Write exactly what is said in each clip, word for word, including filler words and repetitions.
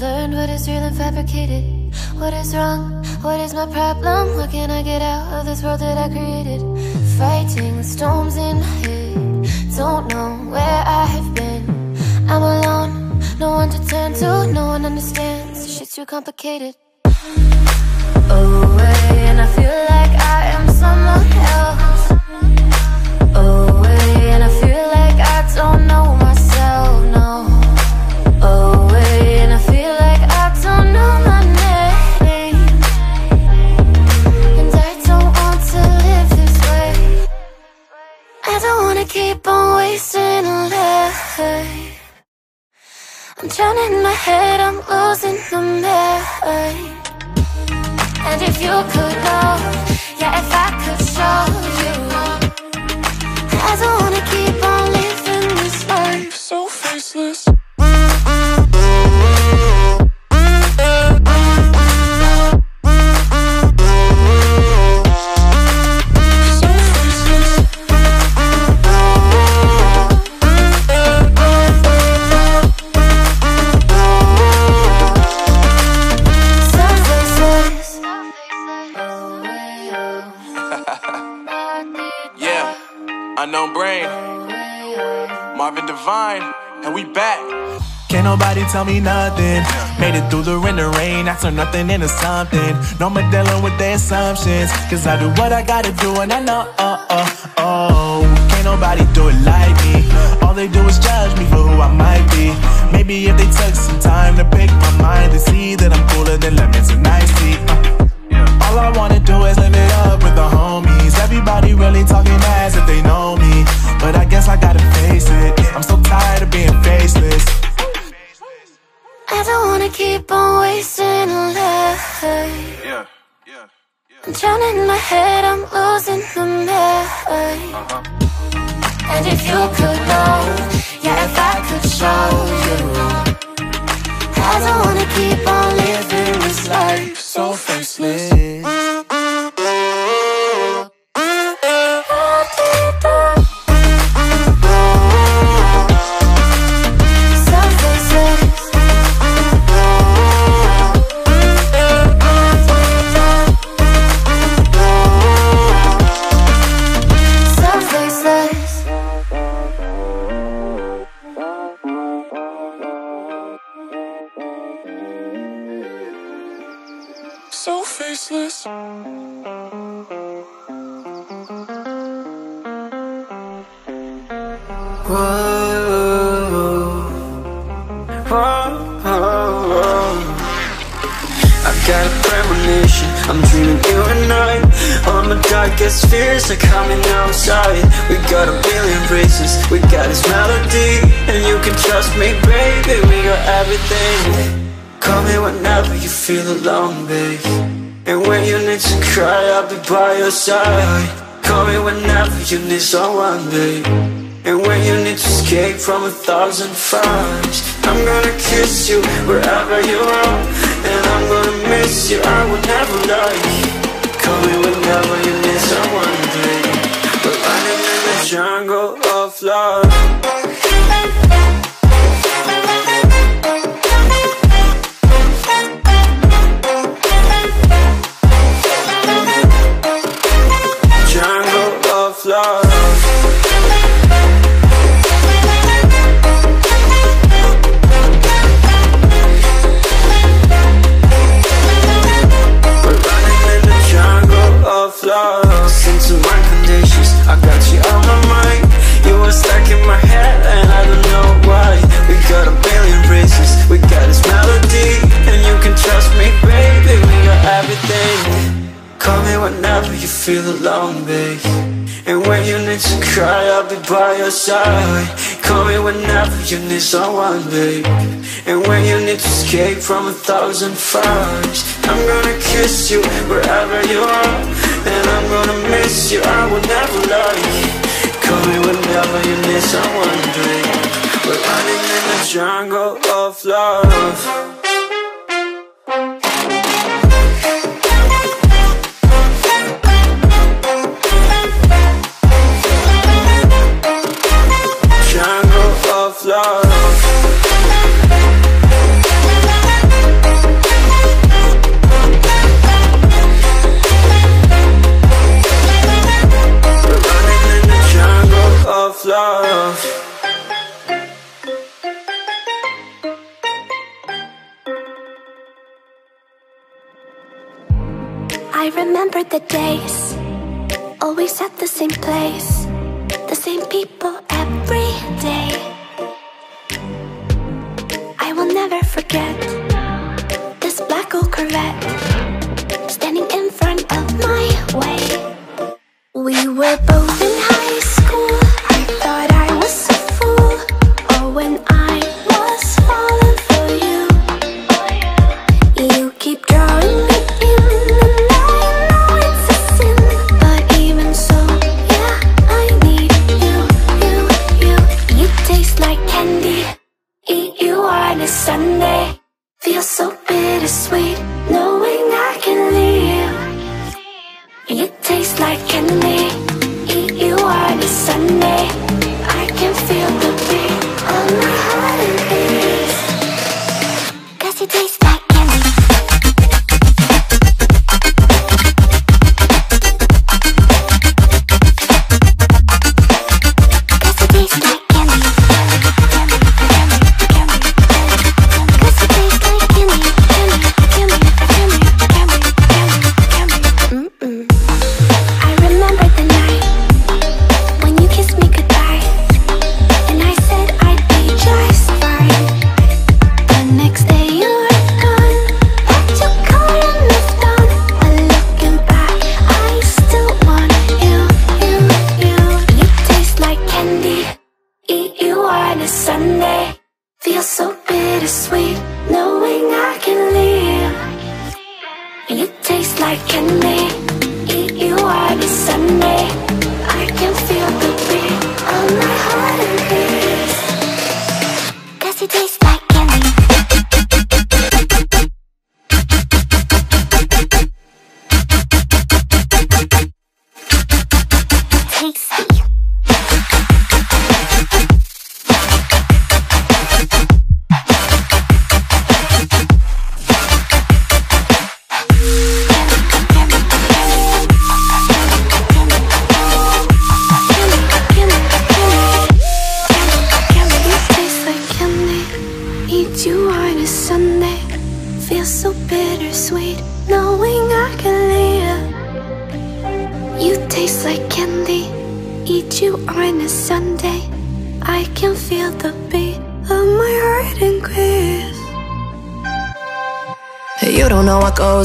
learned what is real and fabricated. What is wrong? What is my problem? How can I get out of this world that I created? Fighting the storms in my head, don't know where I have been. I'm alone, no one to turn to, no one understands. This shit's too complicated. Away, and I feel like I am someone else. Away, and I feel like I don't know myself, no. Away, and I feel like I don't know my name. And I don't want to live this way. I don't want to keep on wasting a life. I'm drowning in my head, I'm losing the mind. And if you could know, yeah, if I could show you, I don't wanna keep on living this life so faceless. And we back. Can't nobody tell me nothing. Made it through the rain, the rain. I turned nothing into something. No more dealing with the assumptions, cause I do what I gotta do. And I know, oh, oh, oh, can't nobody do it like me. All they do is judge me for who I might be. Maybe if they took some time to pick my mind, they see that I'm cooler than lemons and iced tea. uh. All I wanna do is live it up with the homies. Everybody really talking as if they know me, but I guess I gotta face it. I'm so tired of being faceless. I don't wanna keep on wasting a life. Yeah, yeah, yeah. I'm drowning in my head, I'm losing the mind. Uh-huh. And if you could know, yeah, if I could show you, I don't wanna keep on living this life so faceless. Fears are coming outside. We got a billion races, we got this melody, and you can trust me, baby. We got everything. Call me whenever you feel alone, babe. And when you need to cry, I'll be by your side. Call me whenever you need someone, babe. And when you need to escape from a thousand fires, I'm gonna kiss you wherever you are, and I'm gonna miss you, I will never lie. Call me whenever you need someone, baby. We're running in the jungle of love. Jungle of love. Feel alone, babe. And when you need to cry, I'll be by your side. Call me whenever you need someone, babe. And when you need to escape from a thousand fires, I'm gonna kiss you wherever you are, and I'm gonna miss you, I will never lie. Call me whenever you need someone, babe. We're running in the jungle of love. Jungle of love. remember the days, always at the same place, the same people every day. I will never forget this black old Corvette standing in front of my way. We were both in high school, I thought I was a fool. Oh, when I was falling for you, you keep drawing me in, and I know it's a sin, but even so, yeah, I need you, you, you. You taste like candy, eat you on a Sunday. Feel so bittersweet, knowing I can leave. You taste like candy, eat you on a Sunday. I can feel the beat of my heart and peace, 'cause you taste like candy.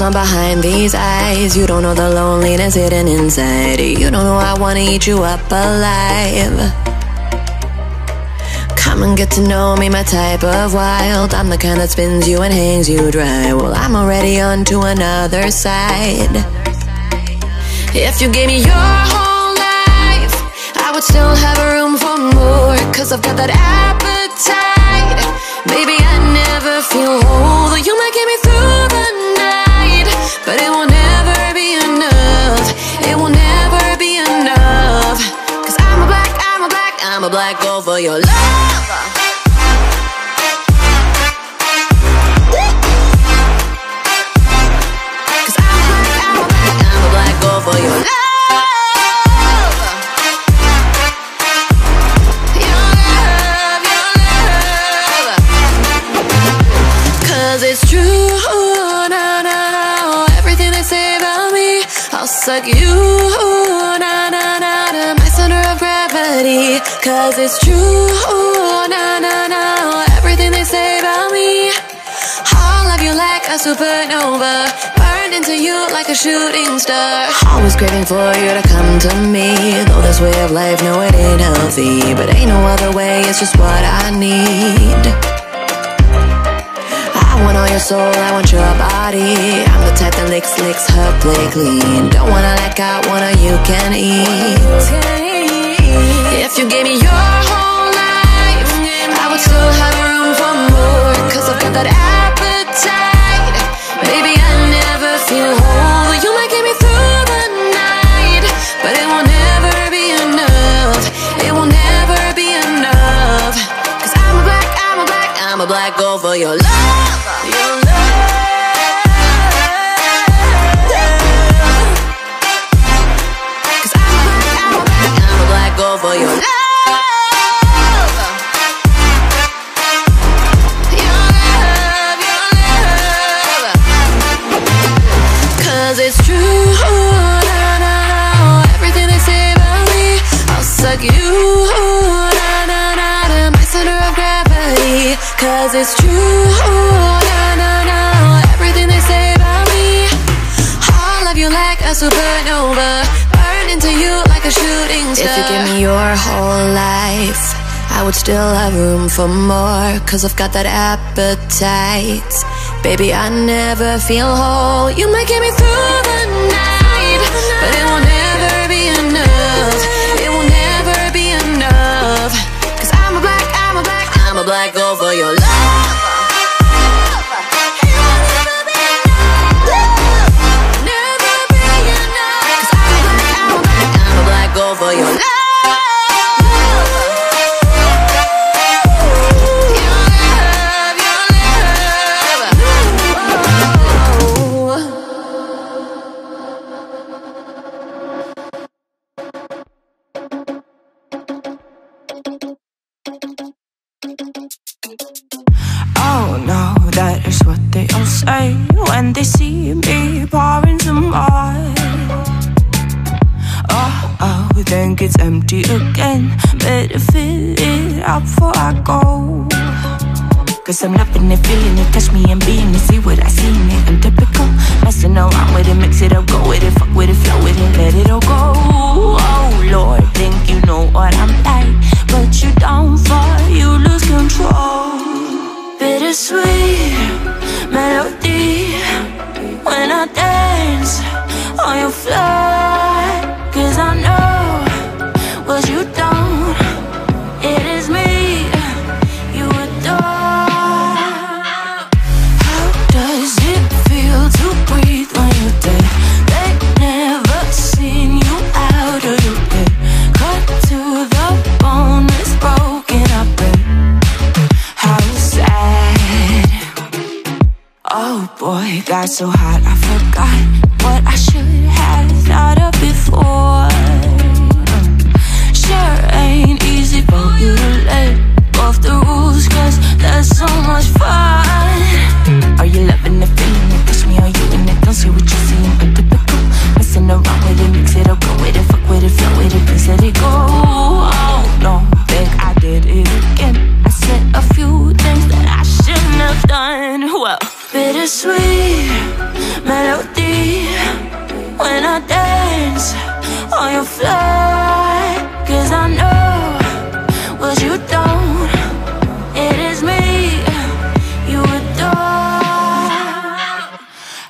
On behind these eyes, you don't know the loneliness hidden inside. You don't know I wanna eat you up alive. Come and get to know me, my type of wild. I'm the kind that spins you and hangs you dry. Well, I'm already on to another side. If you gave me your whole life, I would still have room for more, 'cause I've got that appetite. Baby, I never feel whole. You might get me through the night, but it will never be enough. It will never be enough. 'Cause I'm a black, I'm a black, I'm a black girl for your love. Woo! 'Cause I'm a black, I'm a black, I'm a black girl for your love. Suck you, na na na na, my center of gravity. 'Cause it's true, na na na, everything they say about me. All of you like a supernova, burned into you like a shooting star. Always craving for you to come to me, though this way of life, no, it ain't healthy. But ain't no other way, it's just what I need. I want all your soul, I want your body. I'm the type that licks, licks her plate clean. Don't wanna let go, wanna you can eat. If you gave me your whole life, I would still have room for more, 'cause I've got that appetite. Baby, I never feel whole. You might get me through the night, but it will never be enough. It will never be enough. 'Cause I'm a black, I'm a black, I'm a black girl for your love. For your love, your love, your love. 'Cause it's true. na-na-na. Everything they say about me, I'll suck you. Ooh, na-na-na, to my center of gravity. Cause it's true. Ooh, na-na-na. Everything they say about me, I love you like a supernova. Burn into you like a shooting star. If you give me your whole life, I would still have room for more. Cause I've got that appetite. Baby, I never feel whole. You might get me through the night, but it will never be enough. It will never be enough. Cause I'm a black, I'm a black, I'm a black girl for your love. It'll never be enough. Cause I'm a black, I'm a black, I'm a black girl for your love. When they see me pouring some more, oh, oh, think it's empty again. Better fill it up before I go. Cause I'm loving it, feeling it, touch me and being it. See what I see in it, I'm typical. Messing around with it, mix it up, go with it. Fuck with it, flow with it, let it all go. Oh Lord, think you know what I'm like, but you don't fall, you lose control. Bittersweet melody, when I dance on your floor. Cause I know what you don't, it is me you adore. How does it feel to breathe when you're dead? They've never seen you out of your bed. Cut to the bone, it's broken up. How sad. Oh boy, got so hot I forgot what I should have thought of before. Sure ain't easy for you to let go of the rules, cause that's so much fun. Are you loving it, feeling it, touch me, are you in it? Don't see what you see, I'm typical. Messing around with it, mix it up, go with it, fuck with it, flow with it, please let it go. Oh no, think I did it again. I said a few things that I shouldn't have done. Well, bittersweet melody, when I dance on your floor. Cause I know what you don't, it is me you adore.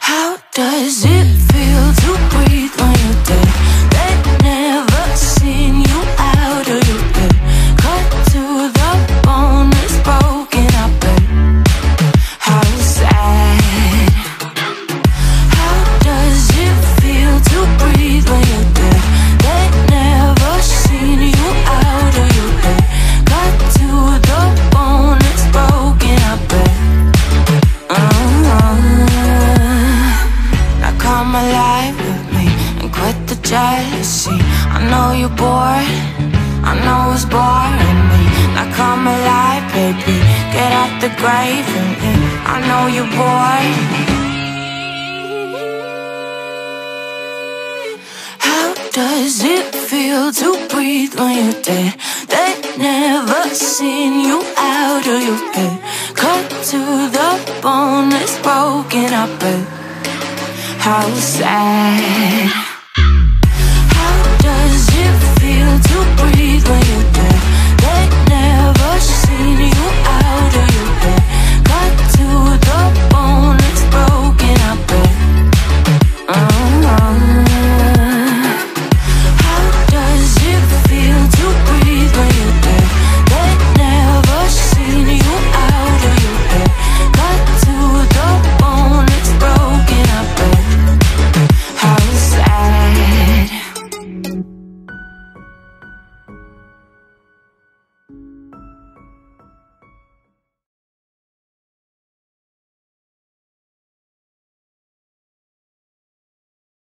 How does it feel to breathe when you're dead? They've never seen you out of your bed. Cut to the bone, it's broken up. Jealousy, I know you're bored, I know it's boring me. Now come alive, baby, get out the grave and in. I know you're bored. How does it feel to breathe when you're dead? They've never seen you out of your bed. Cut to the bone, it's broken up. How sad.